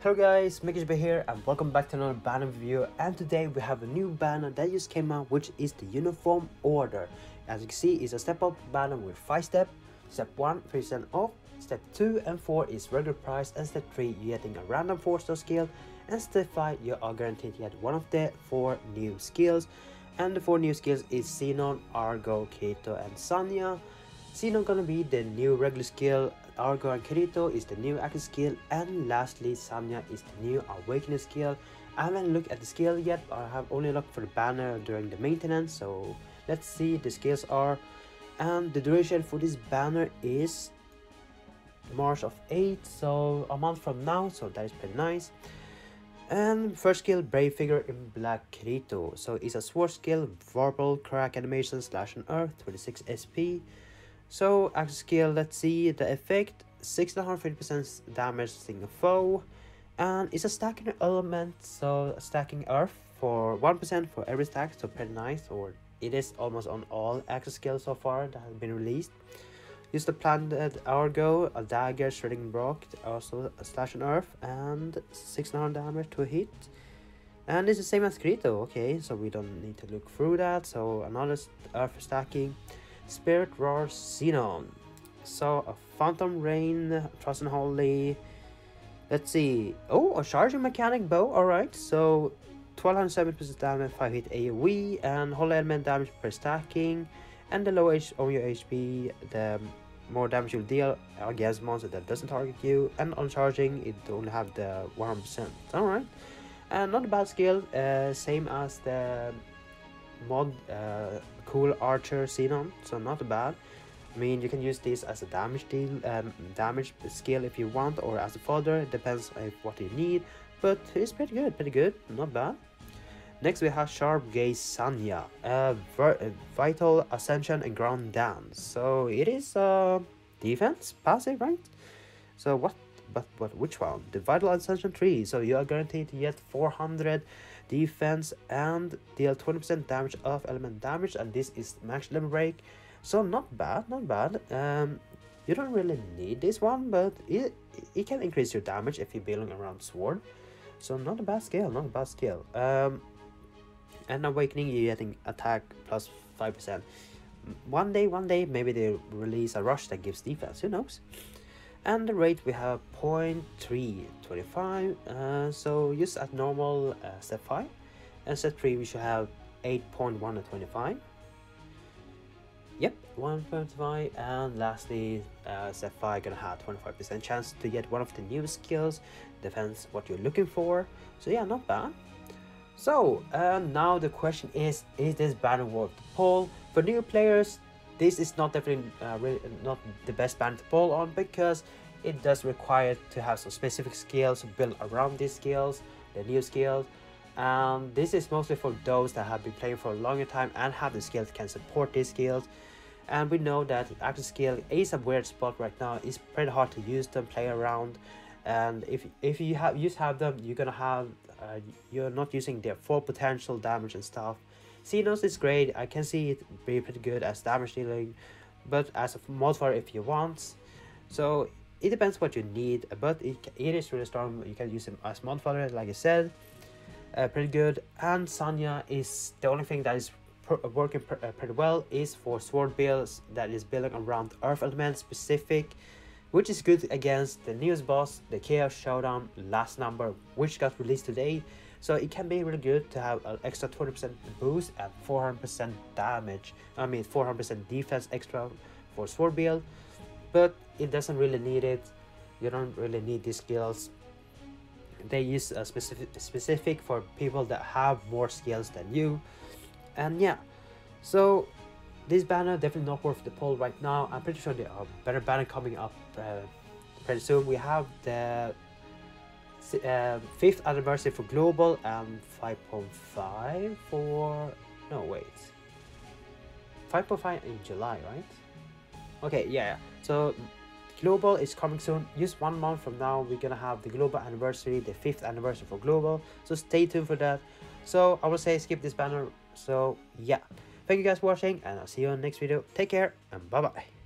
Hello guys, MikuChibi here and welcome back to another banner review, and today we have a new banner that just came out, which is the Uniform Order. As you can see, it's a step up banner with 5 steps. Step 1, 3% off, step 2 and 4 is regular price, and step 3 you're getting a random 4-star skill, and step 5 you are guaranteed to get one of the 4 new skills. And the 4 new skills is Sinon, Argo, Kirito and Sanya. Sinon gonna be the new regular skill, Argo and Kirito is the new active skill, and lastly Sanya is the new awakening skill. I haven't looked at the skill yet, I have only looked for the banner during the maintenance, so let's see the skills are. And the duration for this banner is March of 8, so a month from now, so that is pretty nice. And first skill, Brave Figure in Black Kirito, so it's a sword skill, verbal crack animation, slash on earth, 26 SP. So active skill, let's see the effect, 650% damage single foe, and it's a stacking element, so stacking earth for 1% for every stack, so pretty nice. Or it is almost on all active skills so far that has been released. Use the planted Argo, a dagger, shredding rock, also a slash on earth, and 600 damage to hit. And it's the same as Kirito, okay, so we don't need to look through that. So another earth stacking, Spirited Roar Sinon, so a phantom rain, trust and holy. Let's see, oh, a charging mechanic bow, alright, so 1270% damage, 5 hit AoE, and holy element damage per stacking, and the lower on your HP, the more damage you'll deal against monster that doesn't target you, and on charging it only have the 1%, alright. And not a bad skill, same as the mod cool archer Sinon, so not bad. I mean, you can use this as a damage deal, damage skill if you want, or as a fodder, it depends on what you need, but it's pretty good, not bad. Next we have Sharp Gaze Sanya, vital, ascension and ground dance, so it is defense passive, right? So which one? The vital ascension 3, so you are guaranteed to get 400 defense and deal 20% damage of element damage, and this is max limit break, so not bad. You don't really need this one, but it can increase your damage if you're building around sword, so not a bad skill, and awakening, you're getting attack plus 5%. One day maybe they release a rush that gives defense, who knows. And the rate we have 0.325, so use at normal step 5, and step 3 we should have 8.125. Yep, 1.5, and lastly step 5 gonna have 25% chance to get one of the new skills, depends what you're looking for, so yeah, not bad. So now the question is this banner worth the pull? For new players, this is not definitely really not the best banner to pull on, because it does require to have some specific skills built around these skills, the new skills. And this is mostly for those that have been playing for a longer time and have the skills that can support these skills. And we know that active skill is a weird spot right now. It's pretty hard to use them, play around. And if you have them, you're gonna have you're not using their full potential damage and stuff. Sinon is great, I can see it be pretty good as damage dealing, but as a modifier if you want, so it depends what you need, but it is really strong. You can use him as modifier like I said, pretty good. And Sanya is the only thing that is working pretty well is for sword builds that is building around earth element specific, which is good against the newest boss, the Chaos Showdown last number, which got released today. So it can be really good to have an extra 20% boost and 400% damage, I mean 400% defense extra for sword build, but it doesn't really need it. You don't really need these skills. They use a specific for people that have more skills than you. And yeah, so this banner definitely not worth the pull right now. I'm pretty sure there are better banner coming up pretty soon. We have the 5th anniversary for global and 5.5 for, no wait, 5.5 in July, right? Okay, yeah, so global is coming soon, just 1 month from now we're gonna have the global anniversary, the 5th anniversary for global, so stay tuned for that. So I will say skip this banner. So yeah, thank you guys for watching, and I'll see you in the next video. Take care and bye bye.